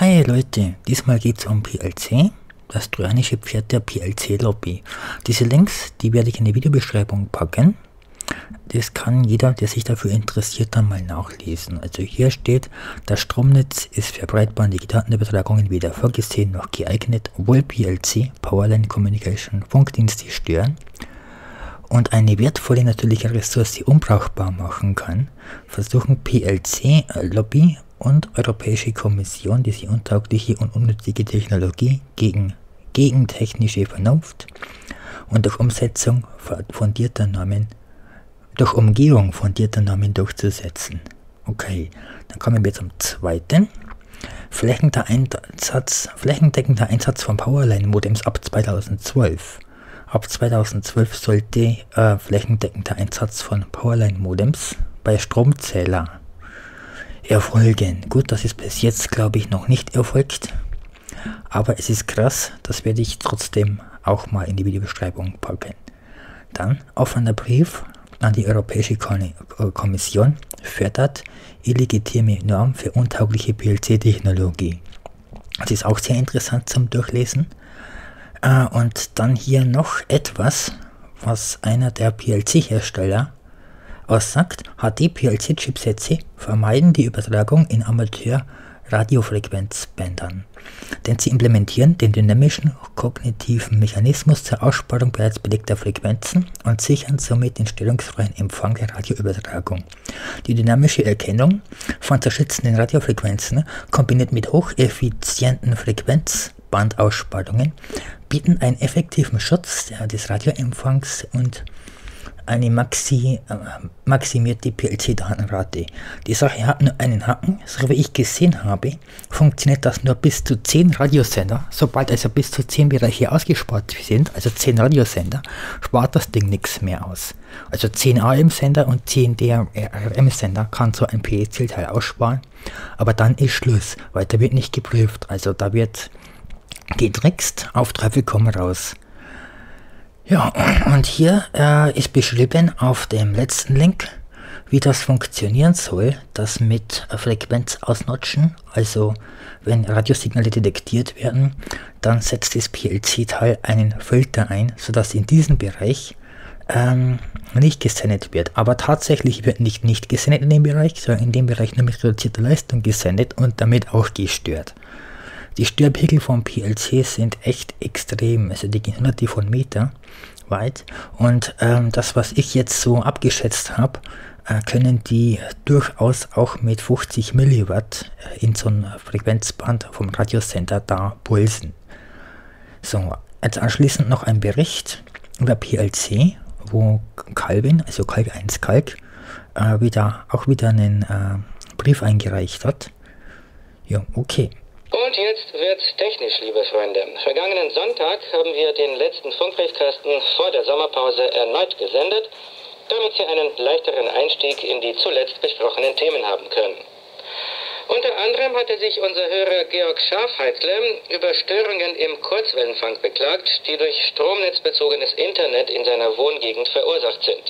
Hi Leute, diesmal geht es um PLC, das trojanische Pferd der PLC-Lobby. Diese Links, die werde ich in die Videobeschreibung packen. Das kann jeder, der sich dafür interessiert, dann mal nachlesen. Also hier steht, das Stromnetz ist für breitbandige Datenübertragungen weder vorgesehen noch geeignet, obwohl PLC, Powerline Communication, Funkdienste stören und eine wertvolle natürliche Ressource unbrauchbar machen kann, versuchen PLC, Lobby und Europäische Kommission, diese untaugliche und unnötige Technologie gegen technische Vernunft und durch Umsetzung fundierter Normen, durch Umgehung fundierter Normen durchzusetzen. Okay, dann kommen wir zum zweiten. Flächendeckender Einsatz von Powerline-Modems ab 2012. Ab 2012 sollte flächendeckender Einsatz von Powerline-Modems bei Stromzähler erfolgen. Gut, das ist bis jetzt, glaube ich, noch nicht erfolgt. Aber es ist krass, das werde ich trotzdem auch mal in die Videobeschreibung packen. Dann offener Brief an die Europäische Kommission fördert illegitime Normen für untaugliche PLC-Technologie. Das ist auch sehr interessant zum Durchlesen. Und dann hier noch etwas, was einer der PLC-Hersteller aussagt: HD-PLC-Chipsätze vermeiden die Übertragung in Amateur-Radiofrequenzbändern, denn sie implementieren den dynamischen kognitiven Mechanismus zur Aussparung bereits belegter Frequenzen und sichern somit den störungsfreien Empfang der Radioübertragung. Die dynamische Erkennung von zerschützenden Radiofrequenzen kombiniert mit hocheffizienten Frequenzbandaussparungen bieten einen effektiven Schutz des Radioempfangs und eine maximierte PLC-Datenrate. Die Sache hat nur einen Haken, so wie ich gesehen habe, funktioniert das nur bis zu 10 Radiosender. Sobald also bis zu 10 Bereiche ausgespart sind, also 10 Radiosender, spart das Ding nichts mehr aus. Also 10 AM-Sender und 10 DRM-Sender kann so ein PLC-Teil aussparen, aber dann ist Schluss, weil da wird nicht geprüft, also da wird gedrickst, auf Teufel komm raus. Ja, und hier ist beschrieben auf dem letzten Link, wie das funktionieren soll, das mit Frequenz ausnotchen. Also wenn Radiosignale detektiert werden, dann setzt das PLC-Teil einen Filter ein, sodass in diesem Bereich nicht gesendet wird. Aber tatsächlich wird nicht gesendet in dem Bereich, sondern in dem Bereich nur mit reduzierter Leistung gesendet und damit auch gestört. Die Störpegel vom PLC sind echt extrem, also die gehen hunderte von Meter weit, und das, was ich jetzt so abgeschätzt habe, können die durchaus auch mit 50 Milliwatt in so einem Frequenzband vom Radiosender da pulsen. So, jetzt anschließend noch ein Bericht über PLC, wo Kalvin, also Kalvin 1 Kalk, auch wieder einen Brief eingereicht hat. Ja, okay. Und jetzt wird's technisch, liebe Freunde. Vergangenen Sonntag haben wir den letzten Funkbriefkasten vor der Sommerpause erneut gesendet, damit Sie einen leichteren Einstieg in die zuletzt besprochenen Themen haben können. Unter anderem hatte sich unser Hörer Georg Schafheitle über Störungen im Kurzwellenfunk beklagt, die durch stromnetzbezogenes Internet in seiner Wohngegend verursacht sind.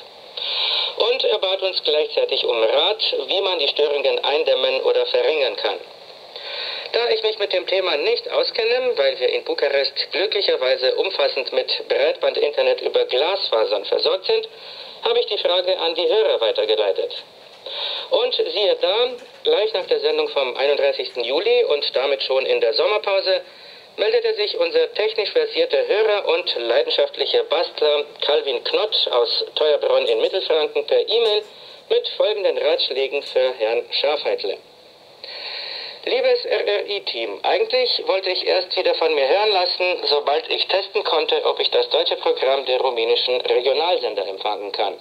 Und er bat uns gleichzeitig um Rat, wie man die Störungen eindämmen oder verringern kann. Da ich mich mit dem Thema nicht auskenne, weil wir in Bukarest glücklicherweise umfassend mit Breitbandinternet über Glasfasern versorgt sind, habe ich die Frage an die Hörer weitergeleitet. Und siehe da, gleich nach der Sendung vom 31. Juli und damit schon in der Sommerpause, meldete sich unser technisch versierter Hörer und leidenschaftlicher Bastler Kalvin Knott aus Teuerbrunn in Mittelfranken per E-Mail mit folgenden Ratschlägen für Herrn Schafheitle. Liebes RRI-Team, eigentlich wollte ich erst wieder von mir hören lassen, sobald ich testen konnte, ob ich das deutsche Programm der rumänischen Regionalsender empfangen kann.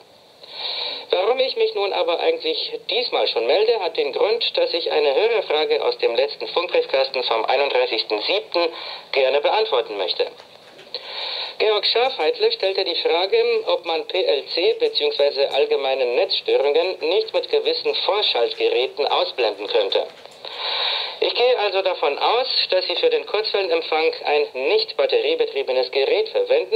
Warum ich mich nun aber eigentlich diesmal schon melde, hat den Grund, dass ich eine Hörerfrage aus dem letzten Funkbriefkasten vom 31.07. gerne beantworten möchte. Georg Schafheitle stellte die Frage, ob man PLC bzw. allgemeine Netzstörungen nicht mit gewissen Vorschaltgeräten ausblenden könnte. Ich gehe also davon aus, dass Sie für den Kurzwellenempfang ein nicht batteriebetriebenes Gerät verwenden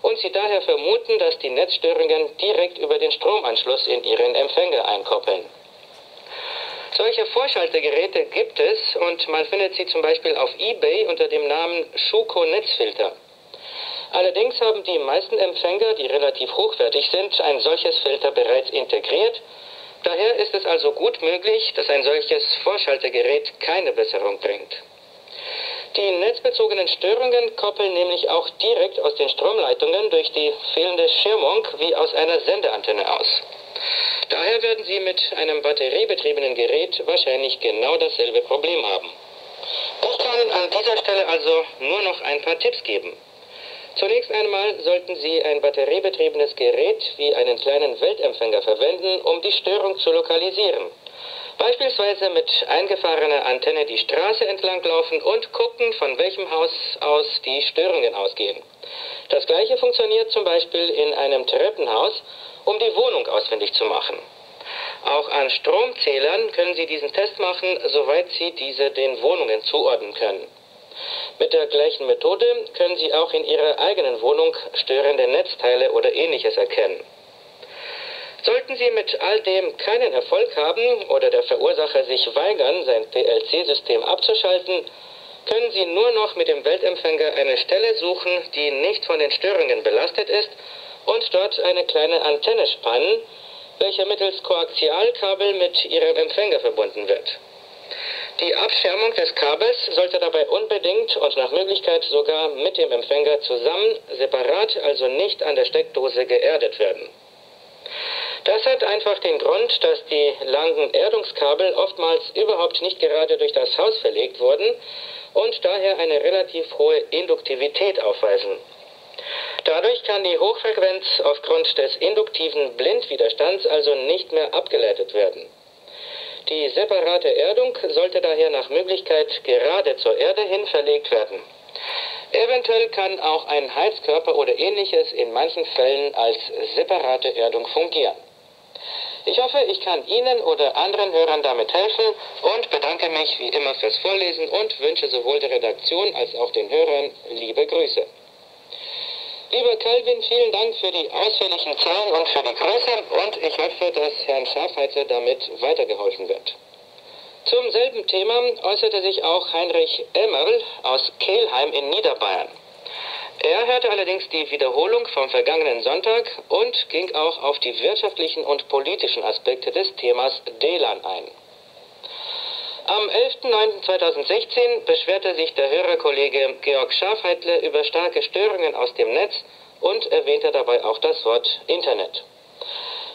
und Sie daher vermuten, dass die Netzstörungen direkt über den Stromanschluss in Ihren Empfänger einkoppeln. Solche Vorschaltergeräte gibt es und man findet sie zum Beispiel auf eBay unter dem Namen Schuko-Netzfilter. Allerdings haben die meisten Empfänger, die relativ hochwertig sind, ein solches Filter bereits integriert. Daher ist es also gut möglich, dass ein solches Vorschaltergerät keine Besserung bringt. Die netzbezogenen Störungen koppeln nämlich auch direkt aus den Stromleitungen durch die fehlende Schirmung wie aus einer Sendeantenne aus. Daher werden Sie mit einem batteriebetriebenen Gerät wahrscheinlich genau dasselbe Problem haben. Ich kann an dieser Stelle also nur noch ein paar Tipps geben. Zunächst einmal sollten Sie ein batteriebetriebenes Gerät wie einen kleinen Weltempfänger verwenden, um die Störung zu lokalisieren. Beispielsweise mit eingefahrener Antenne die Straße entlang laufen und gucken, von welchem Haus aus die Störungen ausgehen. Das gleiche funktioniert zum Beispiel in einem Treppenhaus, um die Wohnung ausfindig zu machen. Auch an Stromzählern können Sie diesen Test machen, soweit Sie diese den Wohnungen zuordnen können. Mit der gleichen Methode können Sie auch in Ihrer eigenen Wohnung störende Netzteile oder Ähnliches erkennen. Sollten Sie mit all dem keinen Erfolg haben oder der Verursacher sich weigern, sein PLC-System abzuschalten, können Sie nur noch mit dem Weltempfänger eine Stelle suchen, die nicht von den Störungen belastet ist, und dort eine kleine Antenne spannen, welche mittels Koaxialkabel mit Ihrem Empfänger verbunden wird. Die Abschirmung des Kabels sollte dabei unbedingt und nach Möglichkeit sogar mit dem Empfänger zusammen, separat, also nicht an der Steckdose geerdet werden. Das hat einfach den Grund, dass die langen Erdungskabel oftmals überhaupt nicht gerade durch das Haus verlegt wurden und daher eine relativ hohe Induktivität aufweisen. Dadurch kann die Hochfrequenz aufgrund des induktiven Blindwiderstands also nicht mehr abgeleitet werden. Die separate Erdung sollte daher nach Möglichkeit gerade zur Erde hin verlegt werden. Eventuell kann auch ein Heizkörper oder Ähnliches in manchen Fällen als separate Erdung fungieren. Ich hoffe, ich kann Ihnen oder anderen Hörern damit helfen und bedanke mich wie immer fürs Vorlesen und wünsche sowohl der Redaktion als auch den Hörern liebe Grüße. Lieber Kalvin, vielen Dank für die ausführlichen Zahlen und für die Größe und ich hoffe, dass Herrn Schafheitle damit weitergeholfen wird. Zum selben Thema äußerte sich auch Heinrich Emmerl aus Kelheim in Niederbayern. Er hörte allerdings die Wiederholung vom vergangenen Sonntag und ging auch auf die wirtschaftlichen und politischen Aspekte des Themas DLAN ein. Am 11.09.2016 beschwerte sich der Hörerkollege Georg Schafheitle über starke Störungen aus dem Netz und erwähnte dabei auch das Wort Internet.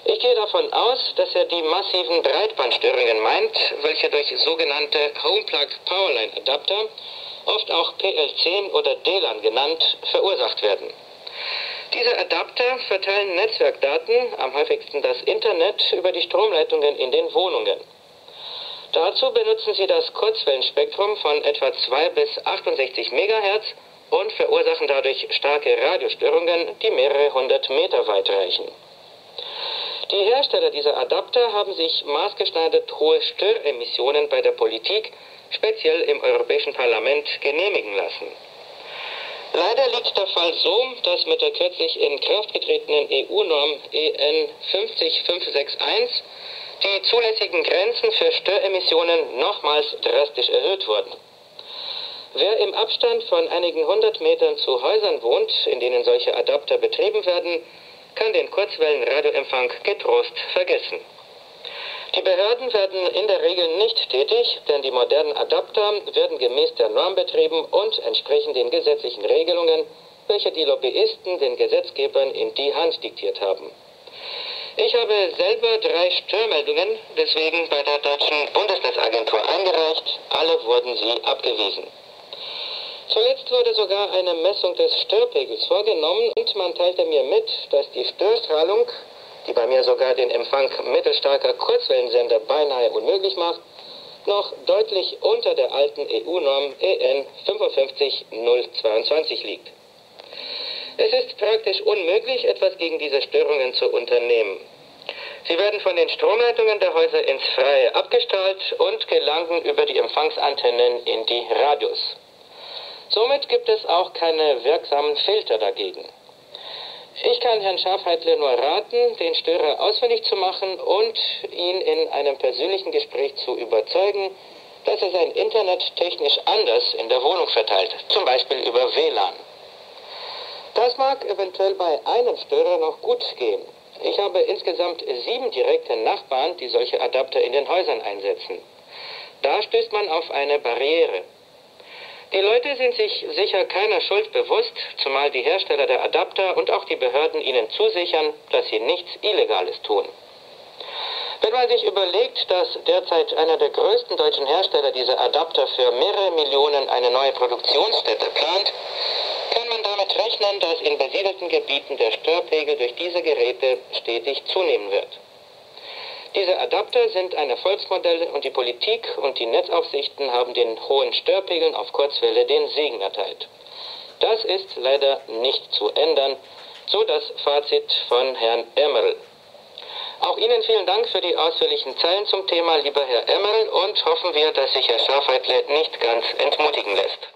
Ich gehe davon aus, dass er die massiven Breitbandstörungen meint, welche durch sogenannte Homeplug Powerline Adapter, oft auch PLC oder DLAN genannt, verursacht werden. Diese Adapter verteilen Netzwerkdaten, am häufigsten das Internet, über die Stromleitungen in den Wohnungen. Dazu benutzen sie das Kurzwellenspektrum von etwa 2 bis 68 MHz und verursachen dadurch starke Radiostörungen, die mehrere hundert Meter weit reichen. Die Hersteller dieser Adapter haben sich maßgeschneidert hohe Störemissionen bei der Politik, speziell im Europäischen Parlament, genehmigen lassen. Leider liegt der Fall so, dass mit der kürzlich in Kraft getretenen EU-Norm EN 50561 die zulässigen Grenzen für Störemissionen nochmals drastisch erhöht wurden. Wer im Abstand von einigen hundert Metern zu Häusern wohnt, in denen solche Adapter betrieben werden, kann den Kurzwellenradioempfang getrost vergessen. Die Behörden werden in der Regel nicht tätig, denn die modernen Adapter werden gemäß der Norm betrieben und entsprechen den gesetzlichen Regelungen, welche die Lobbyisten den Gesetzgebern in die Hand diktiert haben. Ich habe selber 3 Störmeldungen deswegen bei der deutschen Bundesnetzagentur eingereicht. Alle wurden sie abgewiesen. Zuletzt wurde sogar eine Messung des Störpegels vorgenommen und man teilte mir mit, dass die Störstrahlung, die bei mir sogar den Empfang mittelstarker Kurzwellensender beinahe unmöglich macht, noch deutlich unter der alten EU-Norm EN 55022 liegt. Es ist praktisch unmöglich, etwas gegen diese Störungen zu unternehmen. Sie werden von den Stromleitungen der Häuser ins Freie abgestrahlt und gelangen über die Empfangsantennen in die Radios. Somit gibt es auch keine wirksamen Filter dagegen. Ich kann Herrn Schafheitle nur raten, den Störer ausfindig zu machen und ihn in einem persönlichen Gespräch zu überzeugen, dass er sein Internet technisch anders in der Wohnung verteilt, zum Beispiel über WLAN. Das mag eventuell bei einem Störer noch gut gehen. Ich habe insgesamt 7 direkte Nachbarn, die solche Adapter in den Häusern einsetzen. Da stößt man auf eine Barriere. Die Leute sind sich sicher keiner Schuld bewusst, zumal die Hersteller der Adapter und auch die Behörden ihnen zusichern, dass sie nichts Illegales tun. Wenn man sich überlegt, dass derzeit einer der größten deutschen Hersteller dieser Adapter für mehrere Millionen eine neue Produktionsstätte plant, kann man damit rechnen, dass in besiedelten Gebieten der Störpegel durch diese Geräte stetig zunehmen wird. Diese Adapter sind ein Erfolgsmodell und die Politik und die Netzaufsichten haben den hohen Störpegeln auf Kurzwelle den Segen erteilt. Das ist leider nicht zu ändern, so das Fazit von Herrn Emmerl. Auch Ihnen vielen Dank für die ausführlichen Zeilen zum Thema, lieber Herr Emmerl, und hoffen wir, dass sich Herr Schafheitle nicht ganz entmutigen lässt.